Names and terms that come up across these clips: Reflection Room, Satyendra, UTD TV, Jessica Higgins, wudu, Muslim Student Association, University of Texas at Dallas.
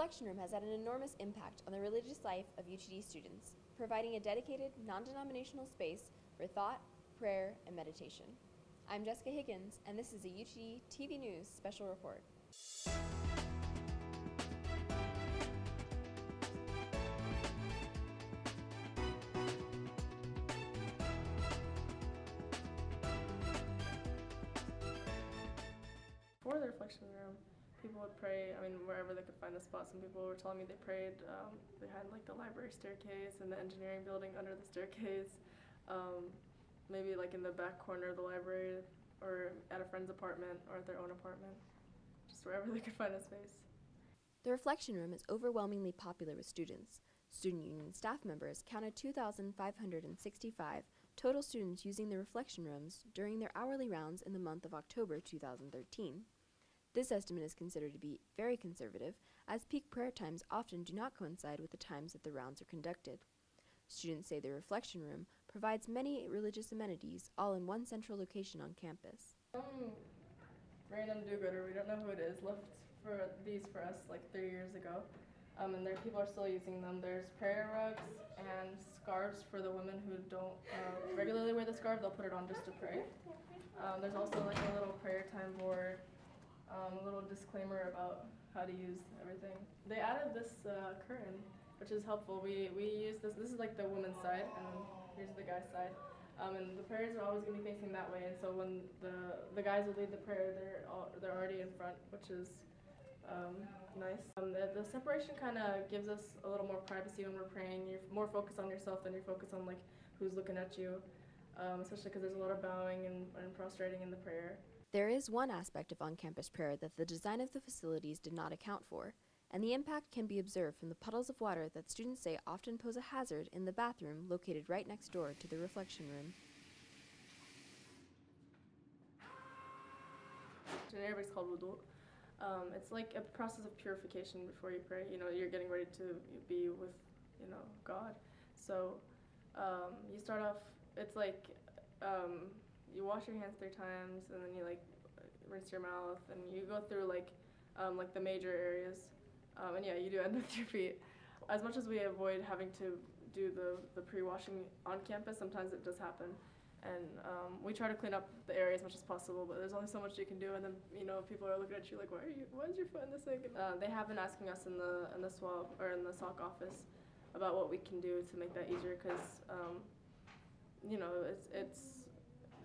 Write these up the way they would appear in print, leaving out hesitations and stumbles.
Reflection Room has had an enormous impact on the religious life of UTD students, providing a dedicated, non-denominational space for thought, prayer, and meditation. I'm Jessica Higgins, and this is a UTD TV News Special Report. For the Reflection Room, people would pray, wherever they could find a spot. Some people were telling me they prayed behind the library staircase and the engineering building under the staircase, maybe in the back corner of the library or at a friend's apartment or at their own apartment, just wherever they could find a space. The Reflection Room is overwhelmingly popular with students. Student union staff members counted 2,565 total students using the Reflection Rooms during their hourly rounds in the month of October 2013. This estimate is considered to be very conservative, as peak prayer times often do not coincide with the times that the rounds are conducted. Students say the Reflection Room provides many religious amenities all in one central location on campus. Some random do-gooder, we don't know who it is, left for us 3 years ago, and people are still using them. There's prayer rugs and scarves for the women who don't regularly wear the scarf. They'll put it on just to pray. There's also a little prayer time board. A little disclaimer about how to use everything. They added this curtain, which is helpful. We use this. This is the woman's side, and here's the guy's side. And the prayers are always going to be facing that way. And so when the guys will lead the prayer, they're already in front, which is nice. The separation kind of gives us a little more privacy when we're praying. You're more focused on yourself than you're focused on who's looking at you, especially because there's a lot of bowing and prostrating in the prayer. There is one aspect of on-campus prayer that the design of the facilities did not account for, and the impact can be observed from the puddles of water that students say often pose a hazard in the bathroom located right next door to the Reflection Room. In Arabic it's called wudu. It's a process of purification before you pray. You're getting ready to be with, God. So you start off. It's you wash your hands 3 times, and then you rinse your mouth, and you go through the major areas, and yeah, you do end with your feet. As much as we avoid having to do the pre-washing on campus, sometimes it does happen, and we try to clean up the area as much as possible. But there's only so much you can do, and then people are looking at you why is your foot in the sink? They have been asking us in the swab or in the SOC office about what we can do to make that easier, because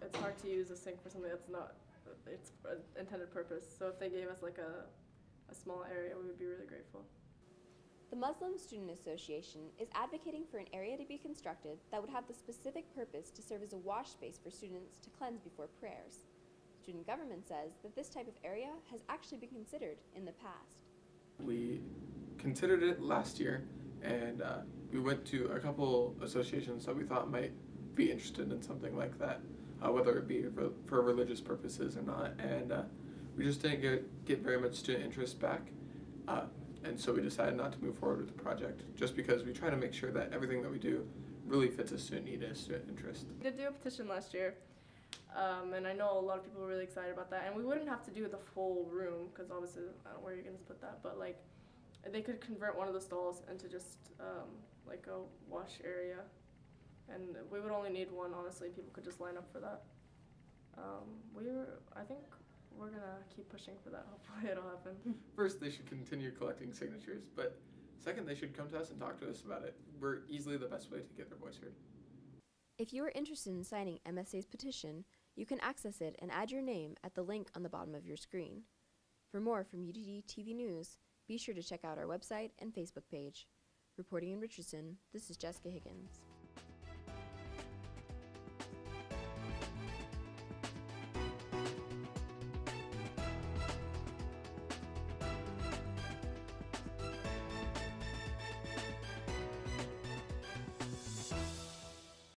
it's hard to use a sink for something that's not its intended purpose. So if they gave us a small area, we would be really grateful. The Muslim Student Association is advocating for an area to be constructed that would have the specific purpose to serve as a wash space for students to cleanse before prayers. Student government says that this type of area has actually been considered in the past. We considered it last year, and we went to a couple associations that we thought might be interested in something like that. Whether it be for religious purposes or not, and we just didn't get very much student interest back, and so we decided not to move forward with the project, just because we try to make sure that everything that we do really fits a student need and student interest. We did do a petition last year, and I know a lot of people were really excited about that, and we wouldn't have to do the whole room, because obviously I don't know where you're going to put that, but they could convert one of the stalls into just a wash area. And we would only need one, honestly. People could just line up for that. I think we're gonna keep pushing for that. Hopefully it'll happen. First, they should continue collecting signatures, but second, they should come to us and talk to us about it. We're easily the best way to get their voice heard. If you are interested in signing MSA's petition, you can access it and add your name at the link on the bottom of your screen. For more from UTD TV News, be sure to check out our website and Facebook page. Reporting in Richardson, this is Jessica Higgins.